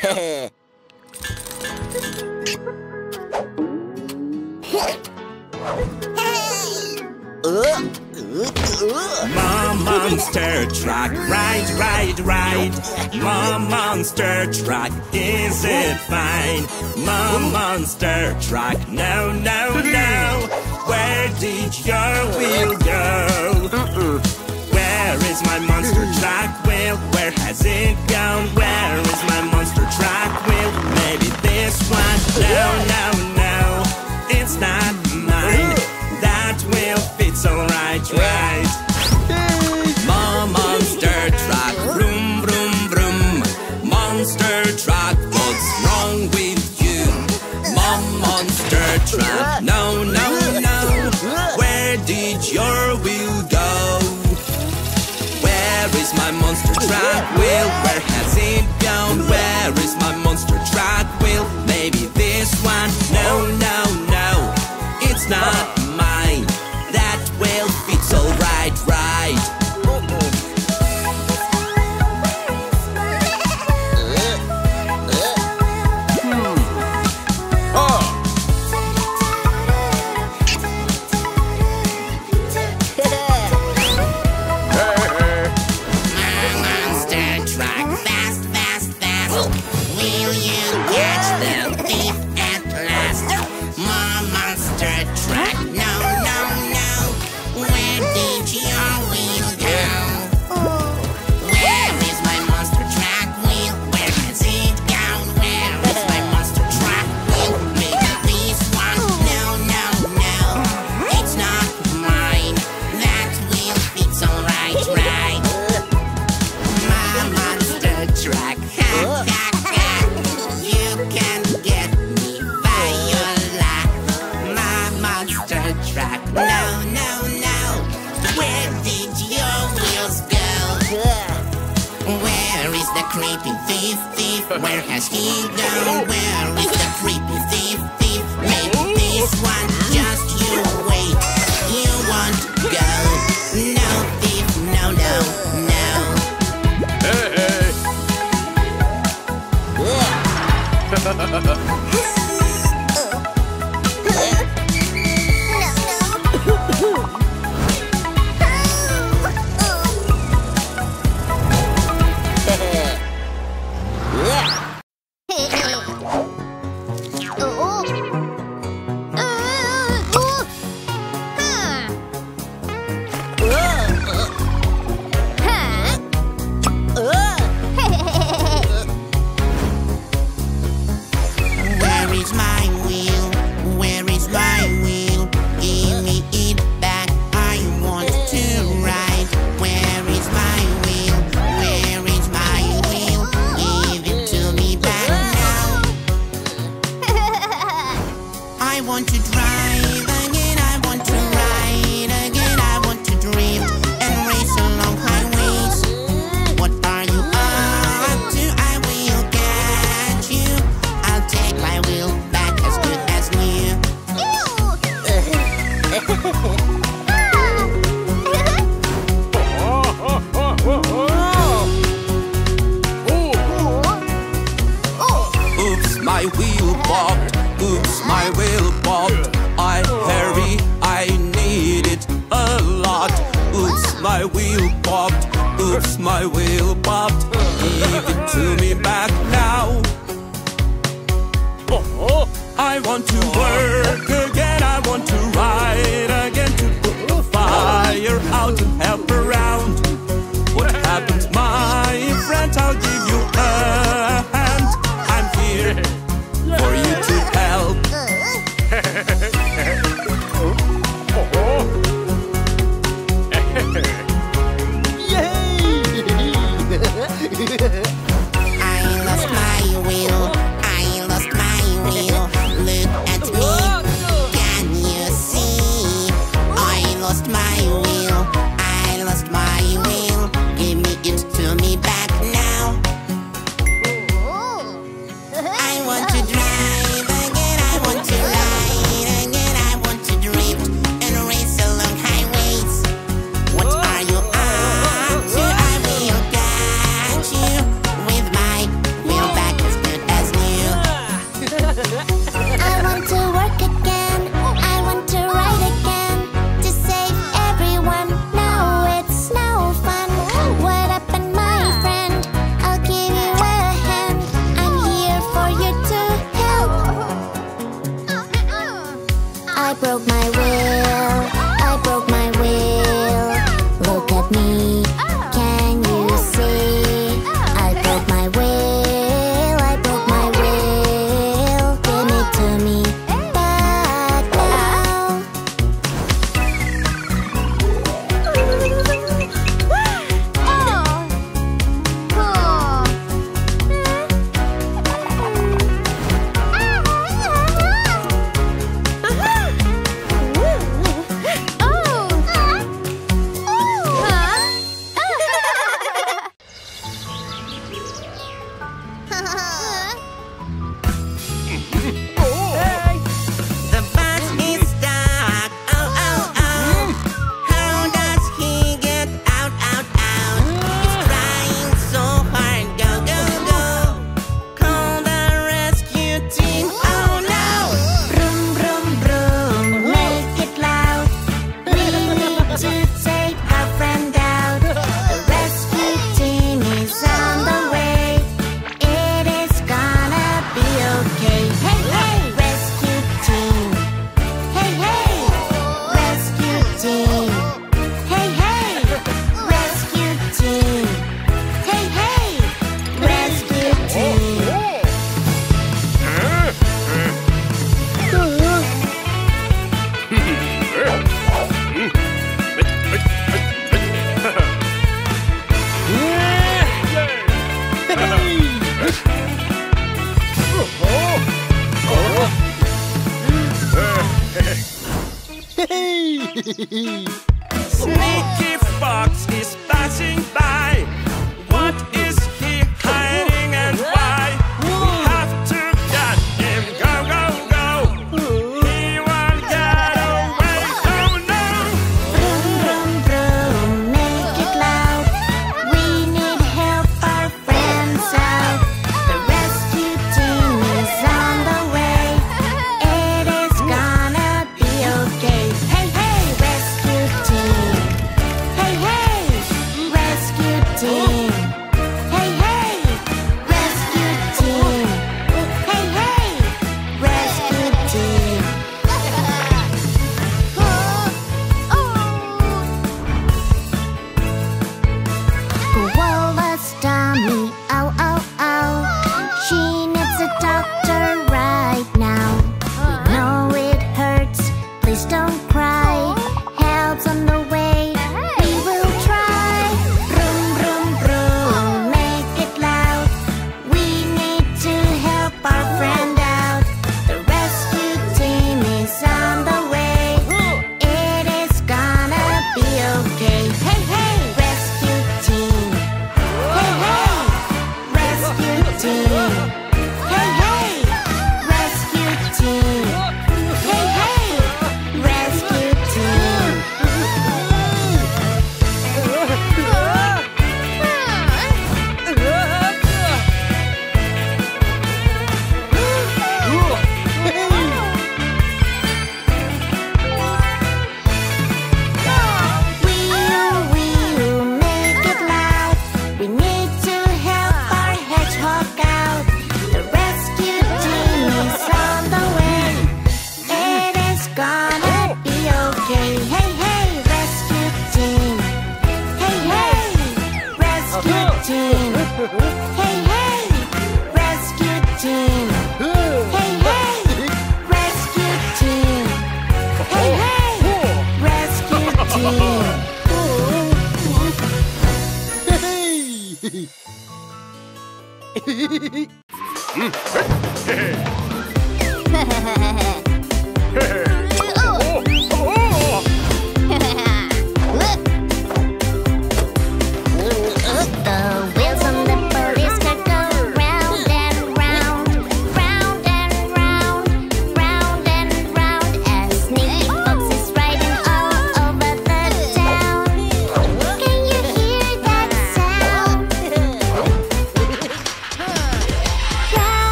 My monster truck, ride. My monster truck, is it fine? My monster truck, no. Where did your wheel go? Where is my monster truck wheel? Where has it gone? Where is my monster truck wheel? Maybe this one? No. It's not mine. That wheel fits alright, right? No. Where did your wheel go? Where is my monster truck wheel? Where has it gone? Where is my monster truck wheel? Maybe this one? No. It's not mine. That wheel fits alright, right? Where has he gone? Where is the creepy thief? Maybe this one, just you wait. You won't go. No thief, no. I lost my wheel. Look at me. broke my will, I broke my will. Look at me, can you see? I broke my will, I broke my will. Give it to me back Sneaky fox is passing by. What is he hiding and why? We have to catch him. Go, go, go. He won't get away. Oh no! Vroom, vroom, vroom. Make it loud. We need help. Our friends out. The rescue team is on the way. It is gonna be okay. It's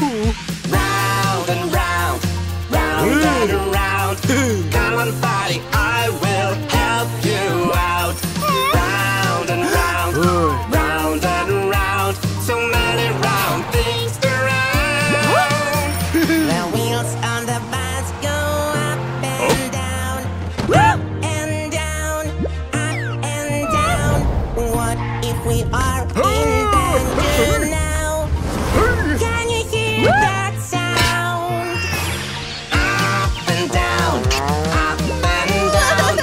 Round and round, round and round. Come on, buddy, I will help you out. Round and round, round and round. So many round things to round. The wheels on the bus go up and down, up and down, up and down. What if we are in danger now? That sound. Up and down, up and down.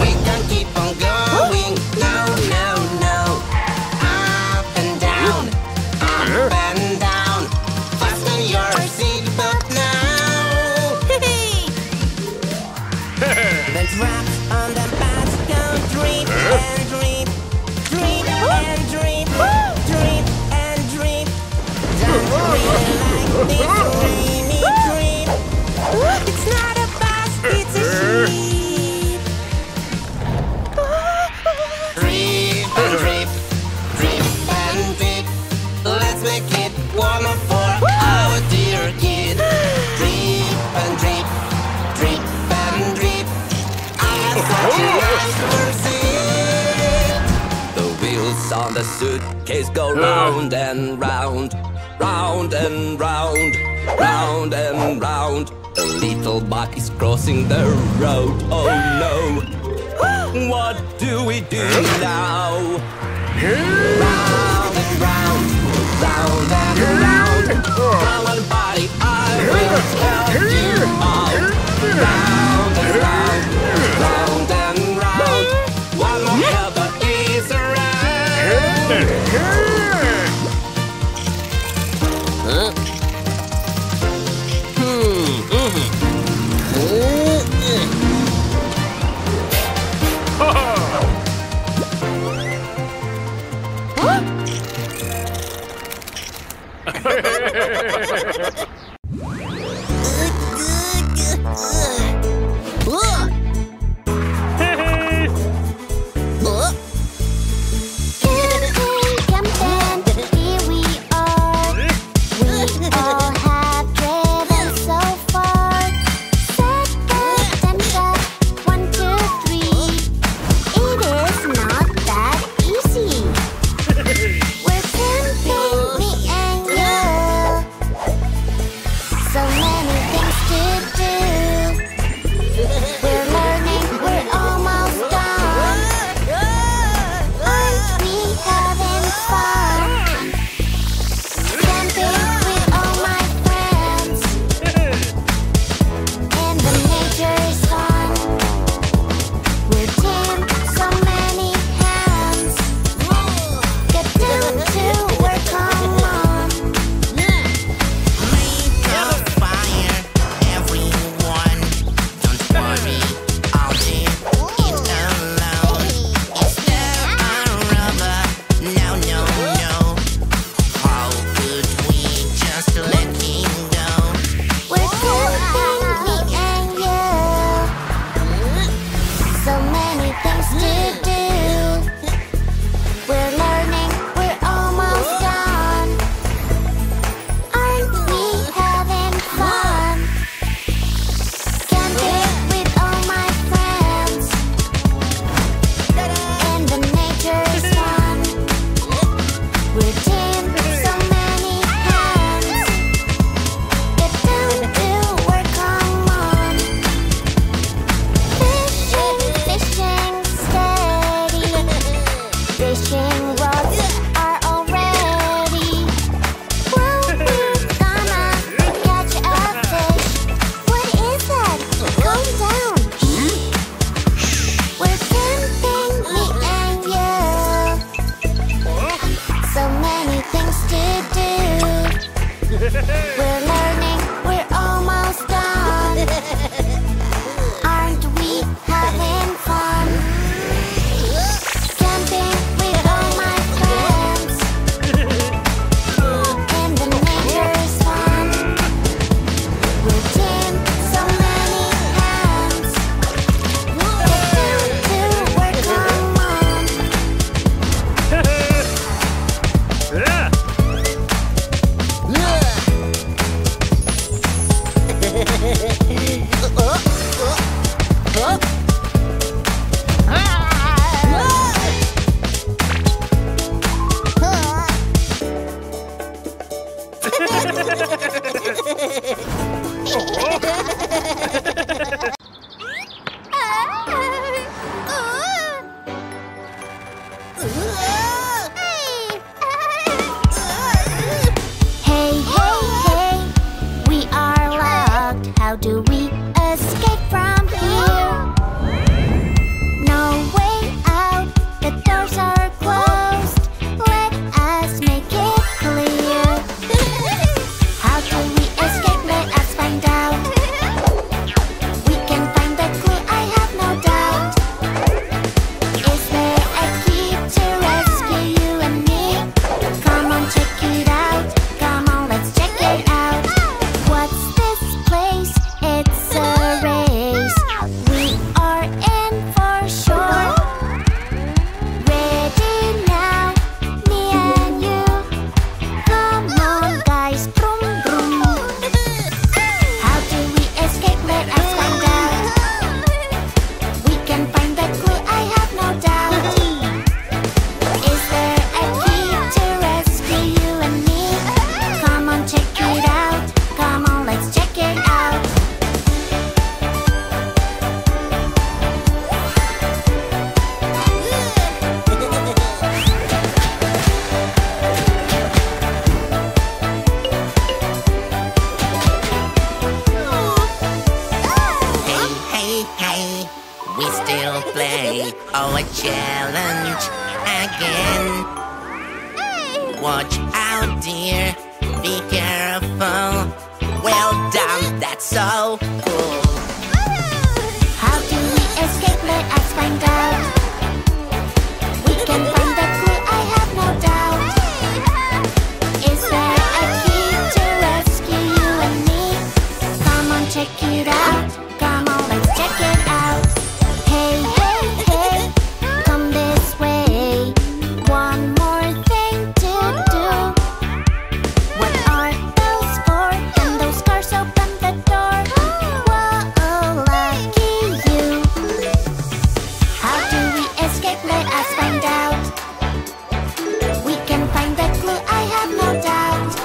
We can keep on going. No, no, no. Up and down, up and down. Fasten your seatbelt now. The drops on the bus go drip and drip, drip and drip, drip and drip. Don't really. This rainy dream. It's not a bus, it's a sheep. Drip and drip, drip and drip. Let's make it warmer for our dear kid. Drip and drip, drip and drip. I have such a nice pursuit. The wheels on the suitcase go round and round. Round and round, round and round. A little bug is crossing the road. Oh no! What do we do now? Round and round, round and round. Come on, buddy, I will help you out. Round and round, round and round. One more helper is around. Oh, a challenge again. Hey. Watch out, dear. Be careful. Well done, that's so cool. How do we escape? Let us find out. We can find the clue, I have no doubt. Is there a key to rescue you and me? Come on, check it out. Come on, let's check it out. Hey, hey, hey, come this way. One more thing to do. What are those for? And those cars open the door. Whoa, lucky you. How do we escape? Let us find out. We can find the clue, I have no doubt.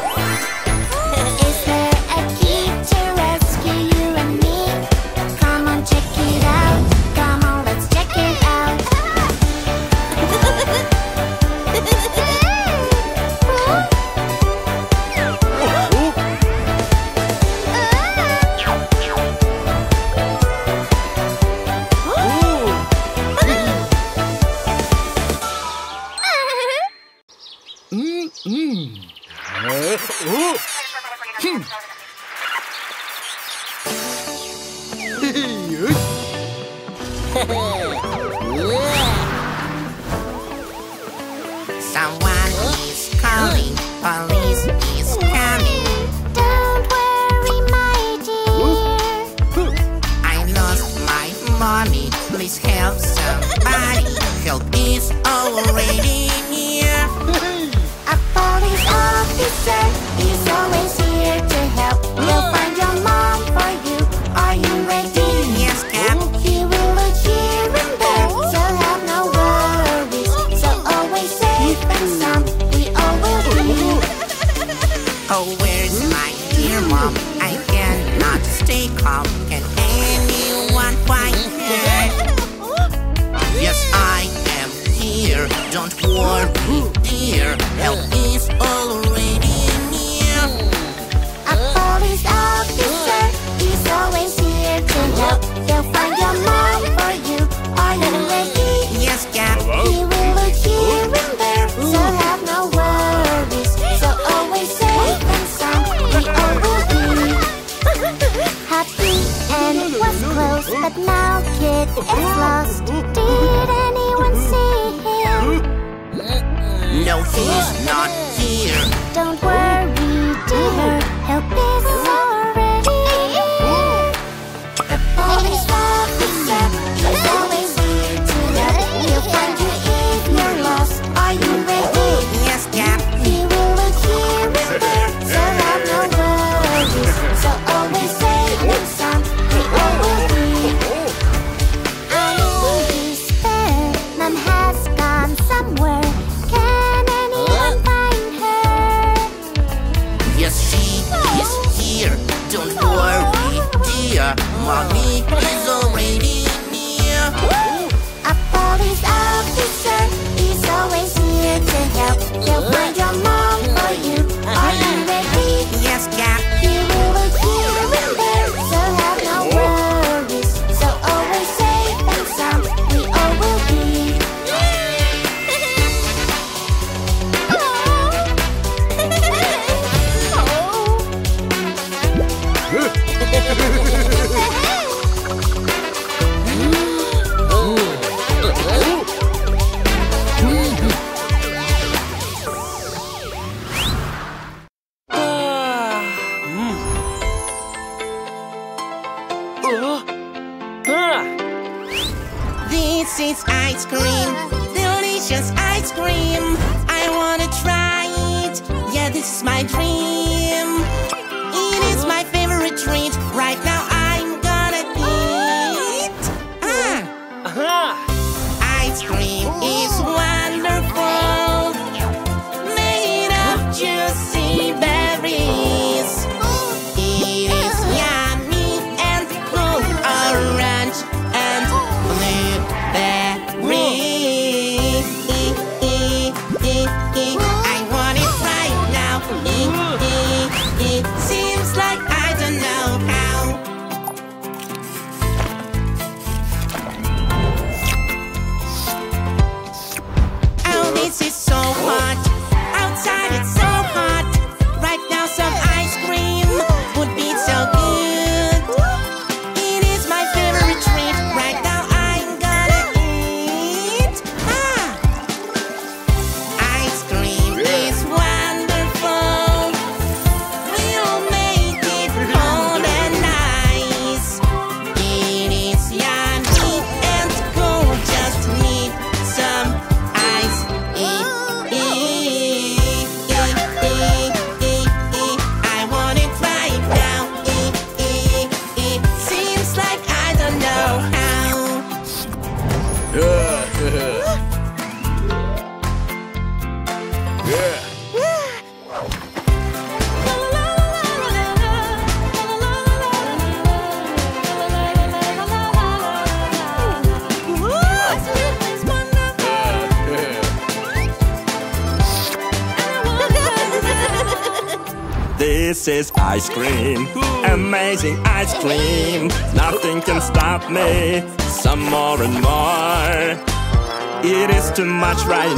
Is there a key to rescue you and me? Come on, check it out. Come on, let's check it out. Someone is calling, police is coming. Don't worry, my dear. I lost my money, please help somebody. Help is already here. A police officer is always here to help. We'll find your mom for you. Are you ready? Yes, Cap. He will look here and there, so have no worries. So always safe and sound, we all will be. Oh, where's my dear mom? I cannot stay calm. Can anyone find her? Yes, I am here. Don't worry, dear. Help is already near. A police officer is always here to help. He'll find your mom for you. Are you ready? Yes, Cap. He will look here and there, so have no worries. So always safe and sound, we all will be. Happy and was close, but now Kid is lost. Did anyone see him? No, he's not here. Don't worry, dear. Help is already here. The police officer is always here to help. He'll find you if you're lost. Are you ready? Yes, Cap. He will look here and there, so have no worries. So always safe and sound, we all will be. I despair, Mom has gone somewhere. Can anyone find her? Yes, she is here. Don't worry, dear. Mommy is already near. A police officer is always here to help. He'll find your mom for you. Are you ready? Yes, Cap. He will look here and there, so have no worries. So always safe and sound, we all will be. This is ice cream, delicious ice cream. I wanna try it, yeah, this is my dream. It is my favorite treat, right now I'm gonna eat. Ice cream is wonderful, made of juicy berries. It is yummy and cool, orange and blueberry. I want it right now. Seems like I don't know how. This is ice cream, amazing ice cream. Nothing can stop me, some more and more. It is too much right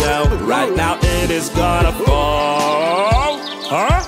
now it is gonna fall. Huh?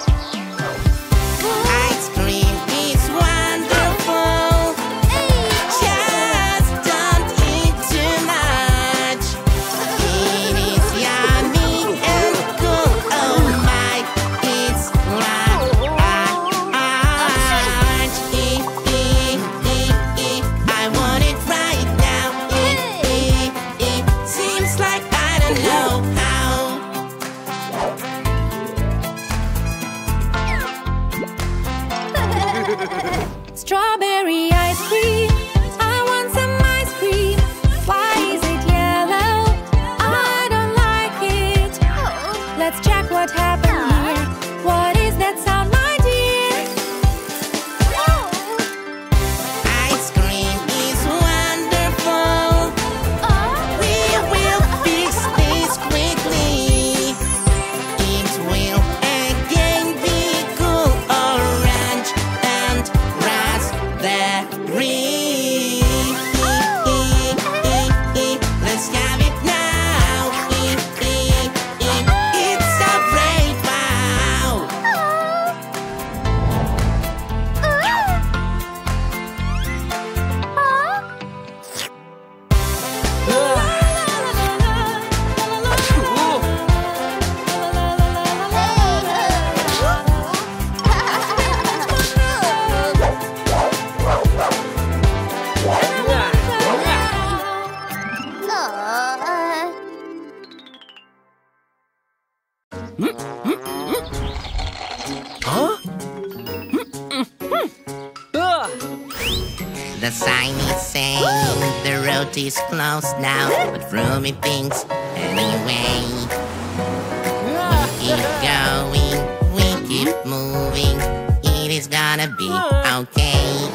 The sign is saying the road is closed now, but Rumi thinks anyway. We keep going, we keep moving, it is gonna be okay.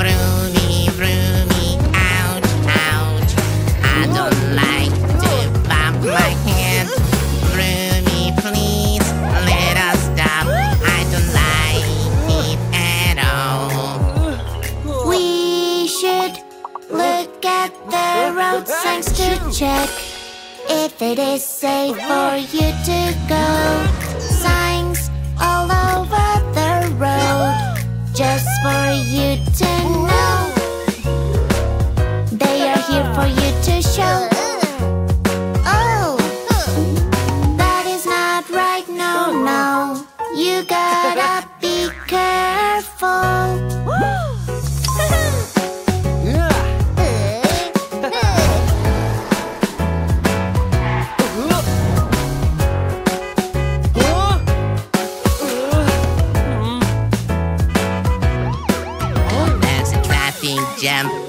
Rumi, Rumi, ouch, ouch, I don't like to bump my head. Rumi, please, let us stop, I don't like it at all. Look at the road signs to check if it is safe for you to go. Signs all over the road just for you to know. They are here for you to show. Oh, that is not right, no, no. You gotta be careful.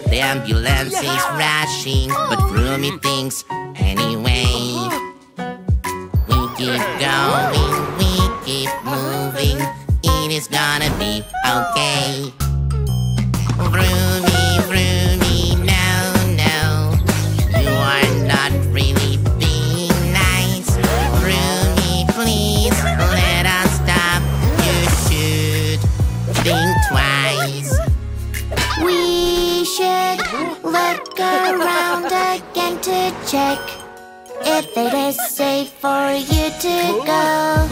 The ambulance is rushing, but Rumi thinks anyway. We keep going, we keep moving, it is gonna be okay. Rumi, Rumi, no, no, you are not really being nice. Rumi, please, let us stop, you should think twice. We should look around again to check if it is safe for you to go.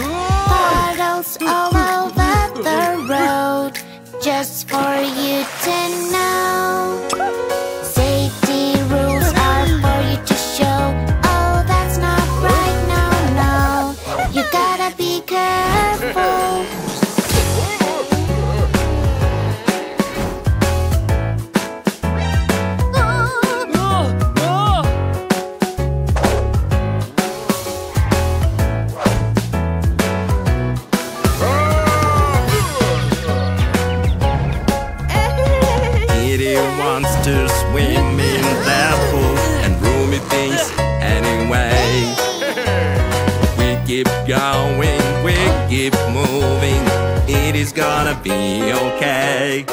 Puddles all over the road just for you to know. Safety rules are for you to show. Oh, that's not right, no, no. You gotta be careful. To swim in the pool, and Rumi thinks anyway. We keep going, we keep moving, it is gonna be okay.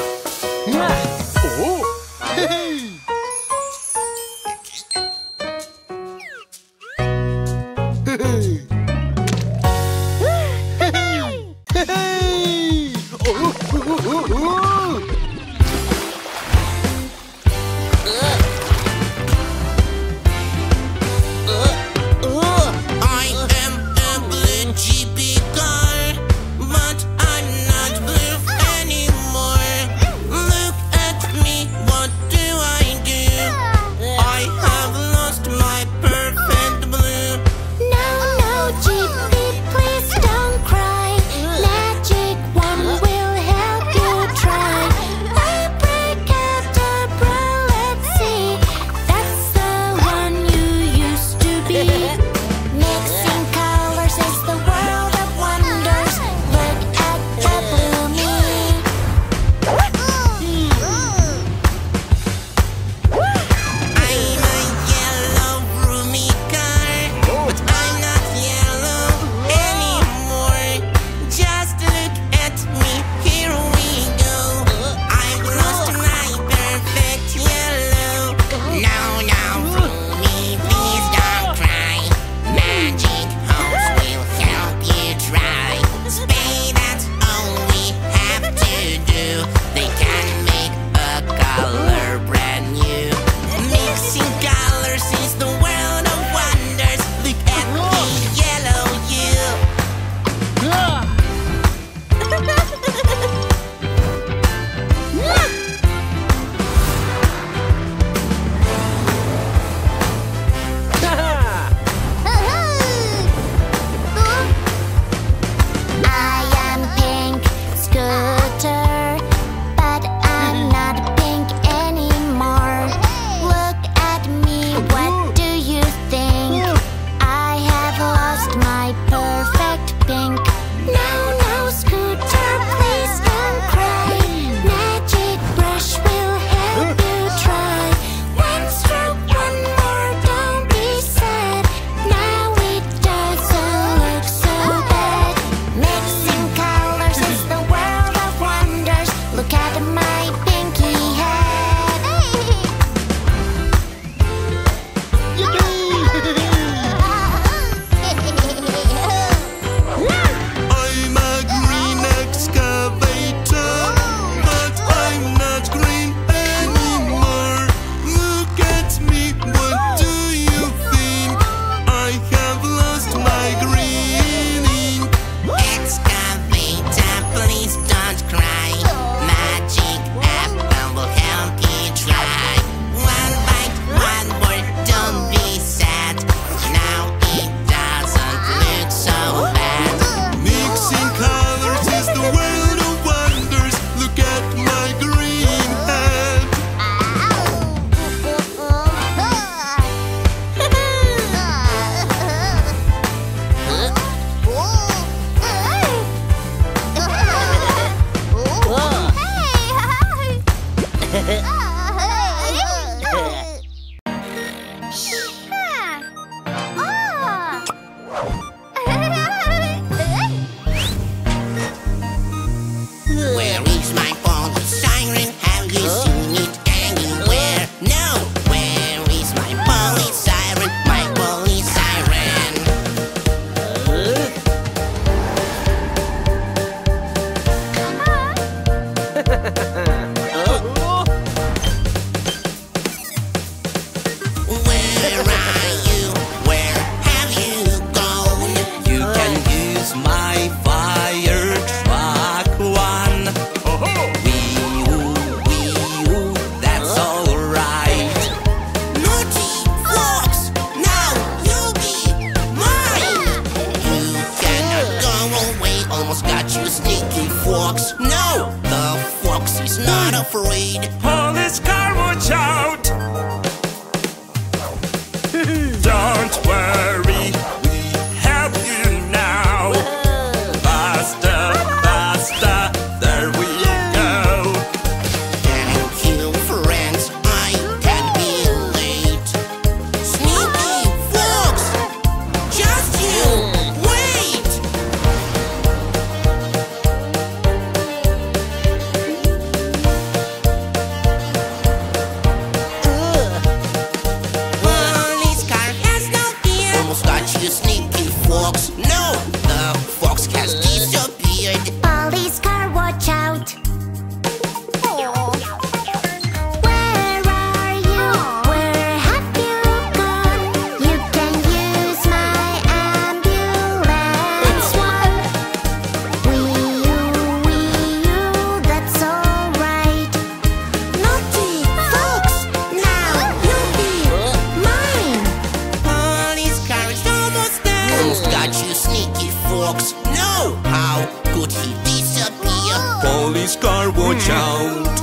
police car, watch out.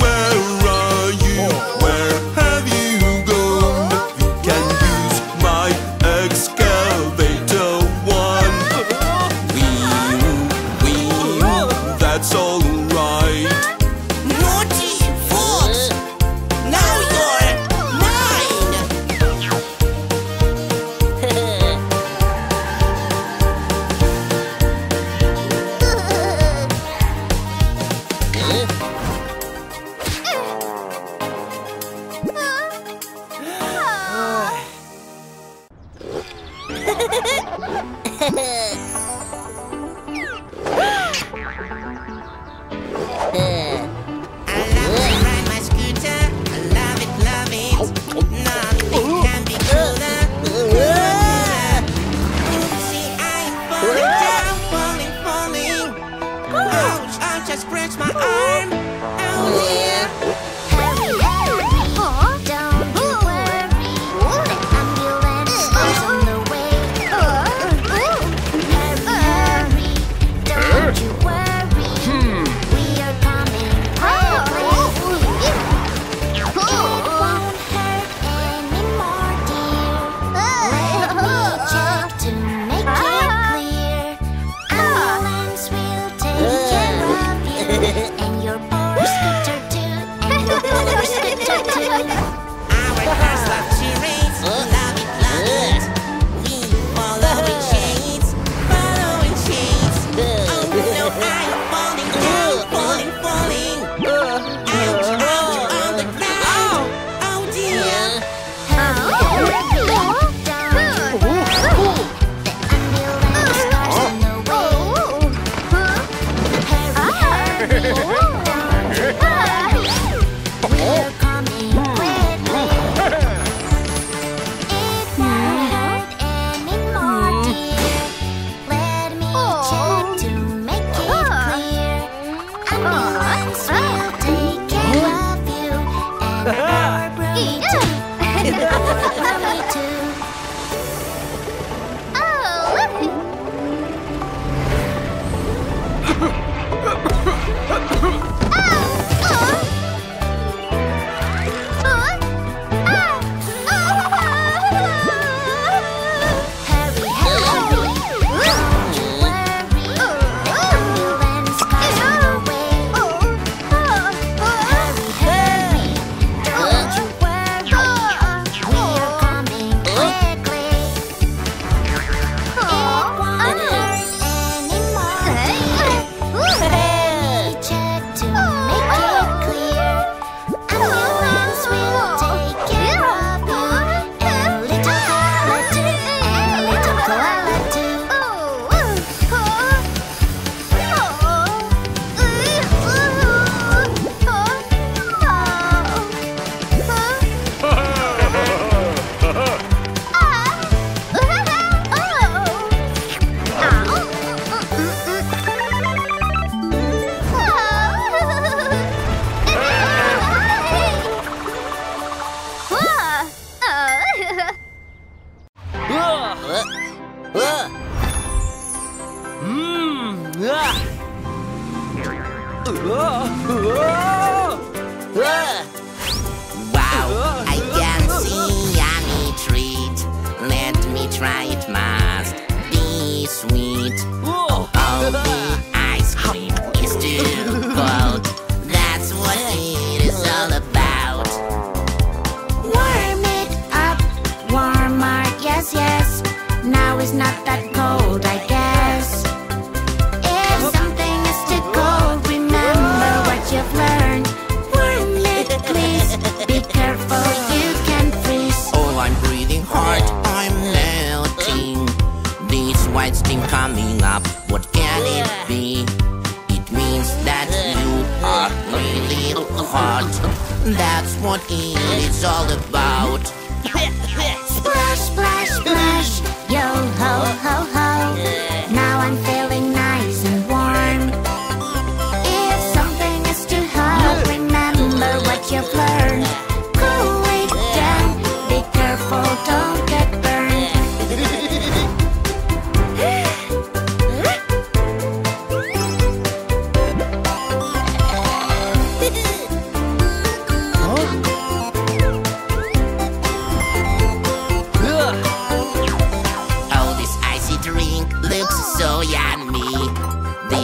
Where are you? Where have you gone? You can use my excavator one. Wee-oo, that's alright. Naughty fox, now you're mine.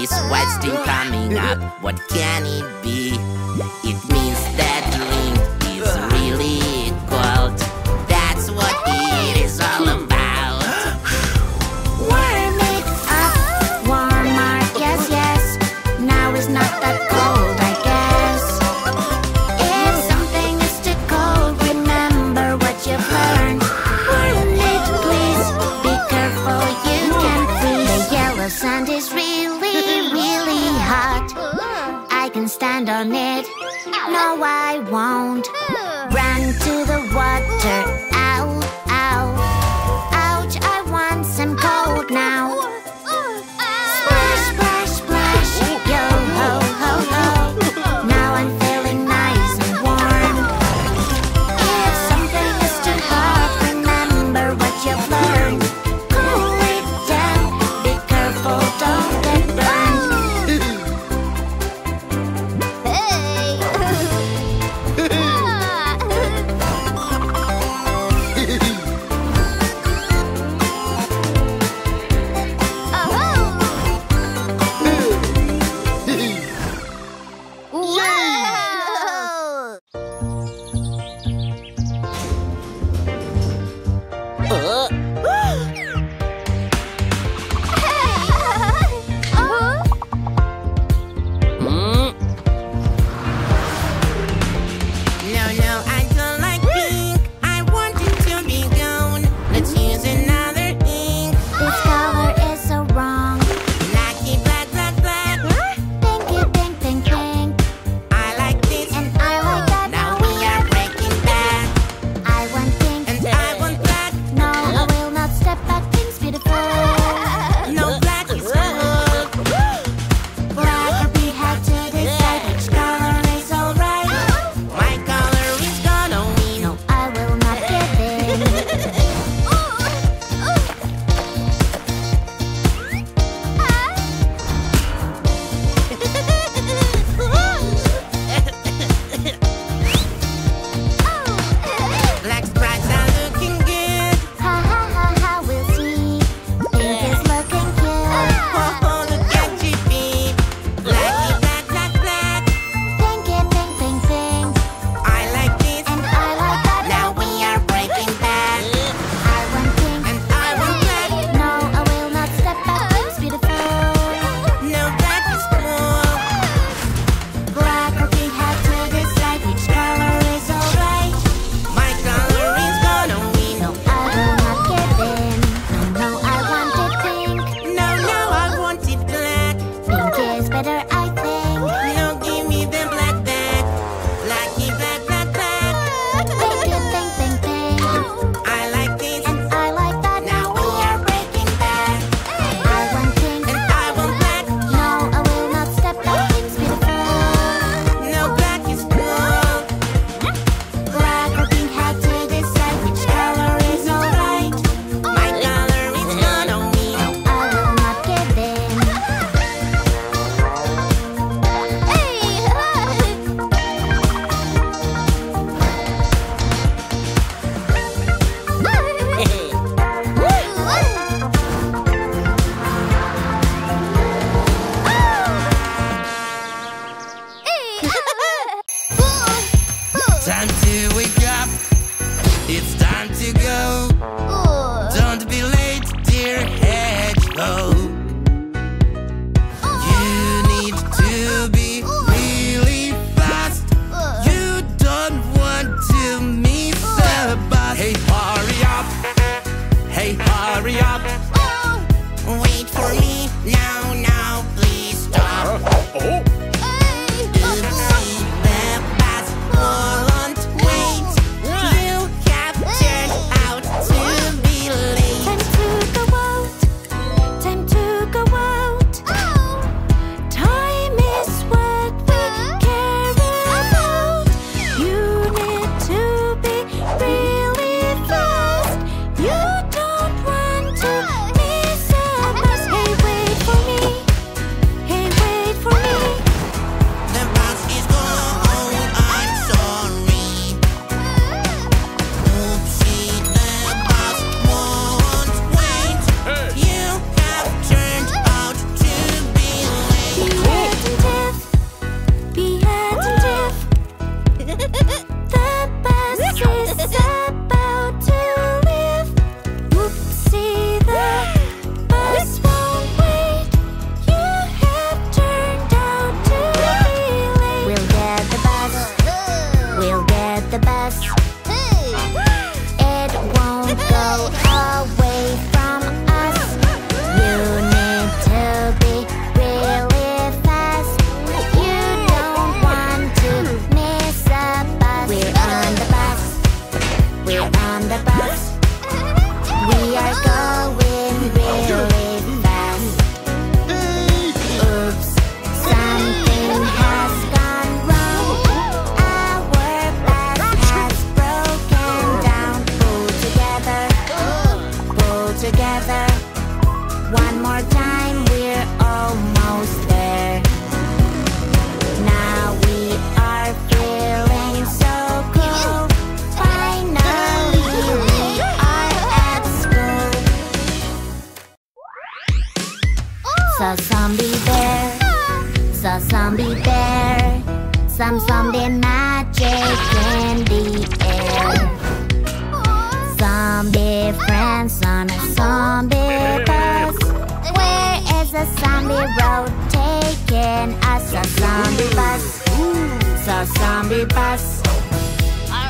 This question coming up, what can it be? It means that drink is really cold. That's what it is all about. Warm it up, warmer, yes, yes. Now it's not that cold, I guess. If something is too cold, remember what you've learned. Warm it, please, be careful, you can freeze. The yellow sand is really hot. I can stand on it. No, I won't. Run to the water. Ow, ow. Ouch, I want some cold now. Splash, splash, splash. Yo, ho, ho, ho. Now I'm feeling nice and warm. If something is too hot, remember what you've learned. Cool it down. Be careful, don't get burned. a zombie bear, some zombie magic in the air. Zombie friends on a zombie bus. Where is the zombie road taking us? A zombie bus, a zombie bus.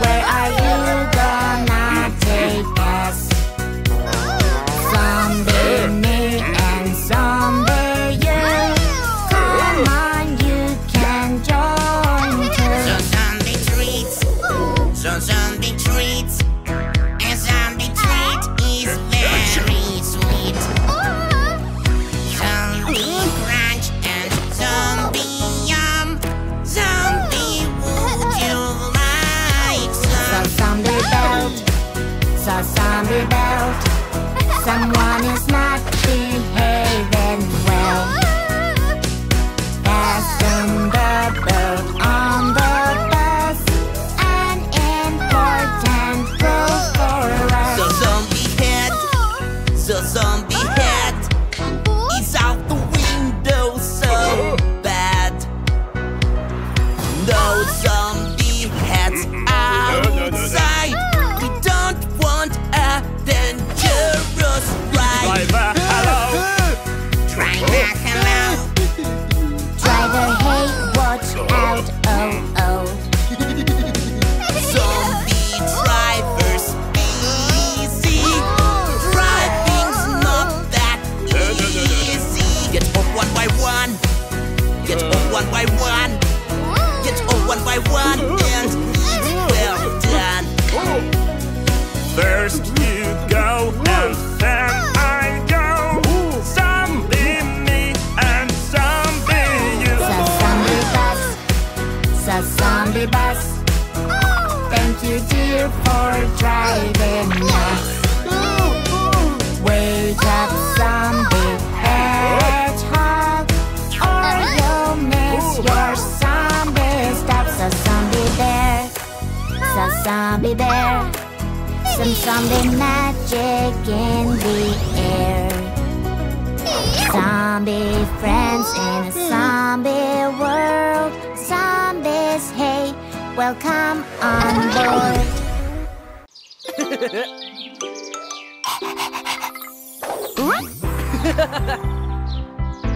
Where are you gonna take us? Zombie me and zombie you. Come on, you can join too. So zombie treats, so zombie treats. A zombie treat is very sweet. Zombie crunch and zombie yum. Zombie, would you like some? So zombie belt, so zombie belt. Someone is not behaving well. Fasten the belt on the bus. An important rule for us. The zombie head, the zombie head is out the window so bad. No zombie heads outside. We don't want a danger. Driver, hello! Driver, hello! Driver, hey, watch out, oh, oh. Zombie drivers, easy. Driving's not that easy. Get off one by one. Get off one by one. Get off one by one and it's well done. First you go and then a zombie bus. Thank you, dear, for driving us. Wake up, zombie hedgehog, or you'll miss your zombie stops. A zombie bear, a zombie bear. Some zombie magic in the air. Zombie friends in a zombie world. Zombies, hey, welcome on board.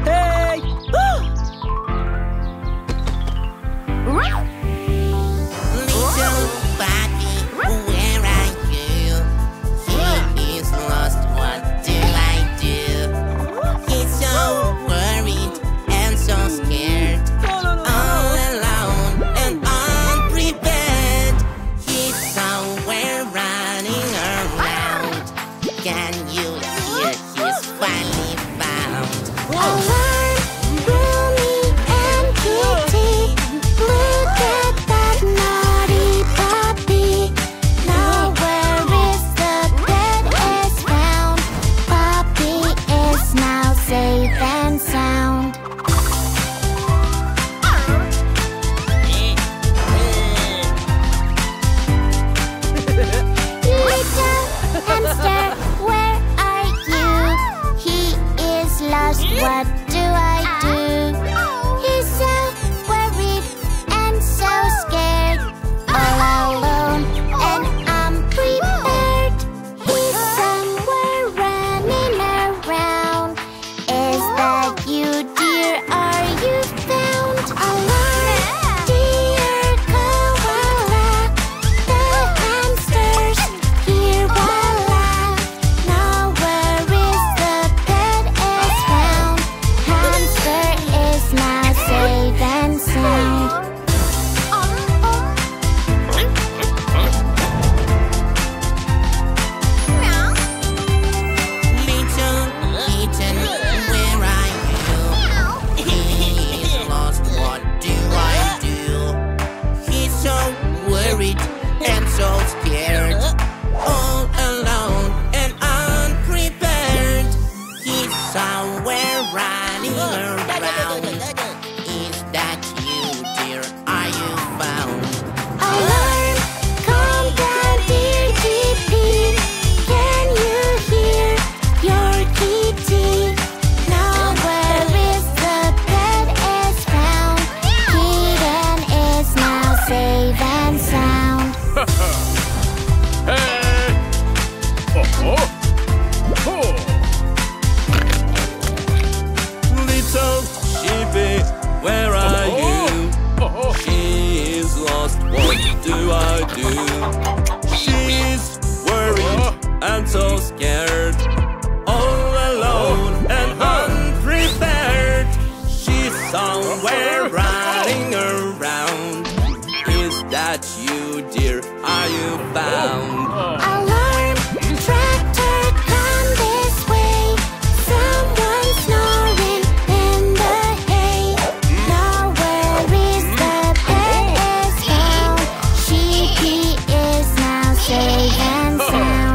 Hey! Little buddy, where are you? He is lost, what do I do? He's so worried and so scared. Can you hear? He's finally found. somewhere running around. Is that you, dear? Are you bound? A lime tractor, come this way. Someone snoring in the hay. Nowhere is the bear's found. She is now safe and sound.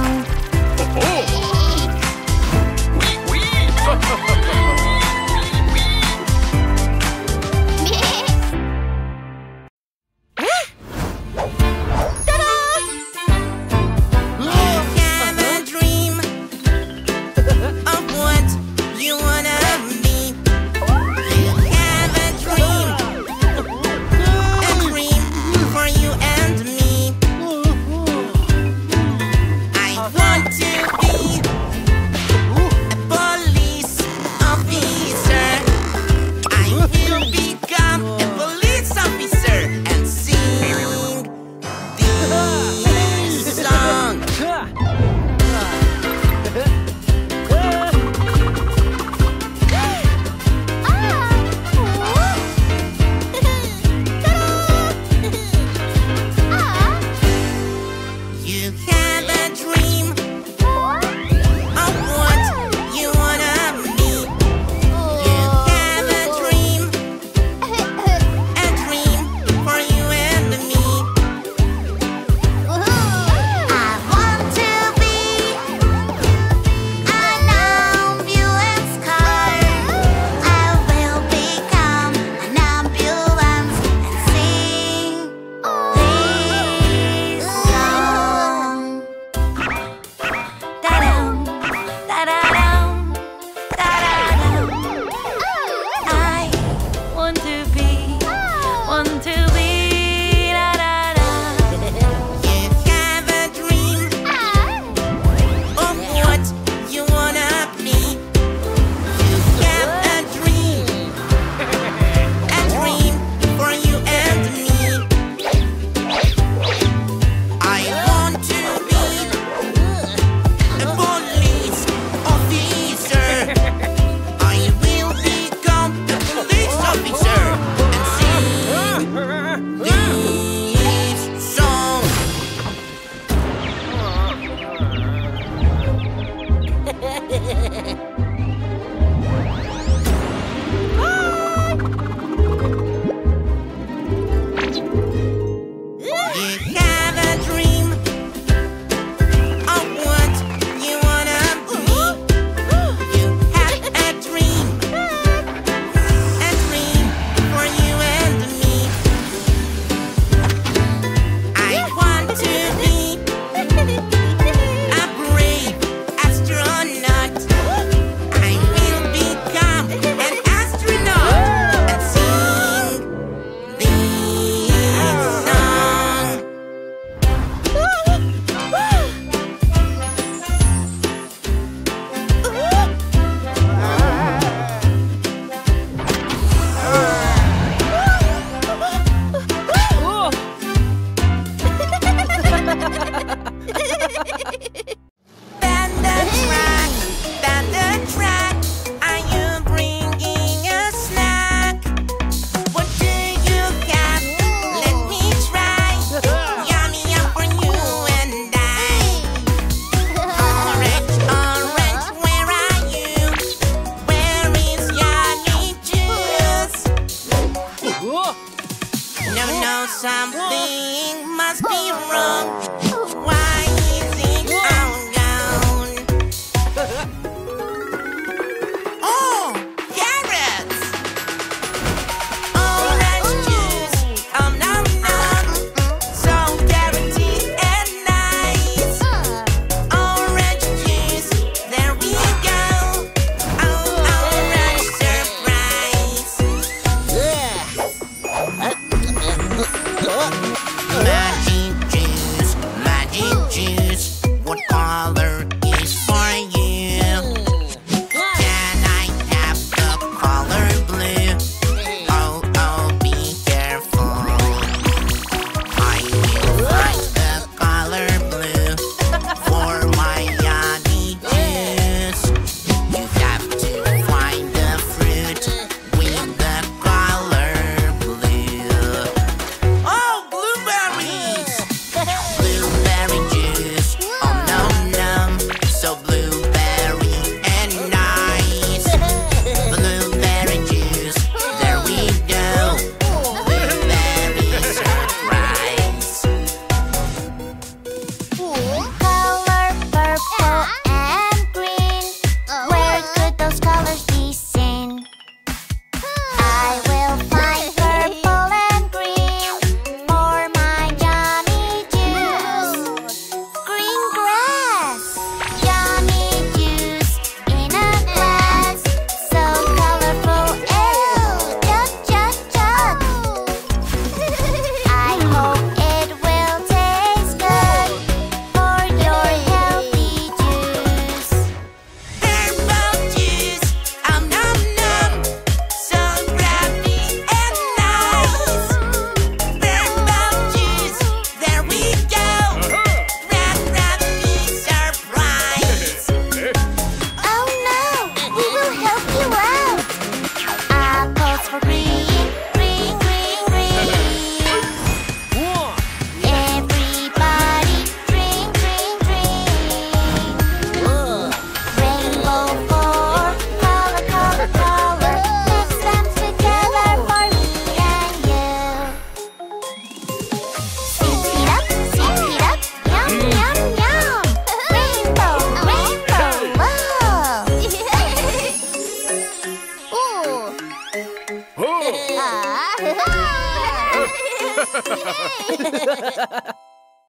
Magic juice.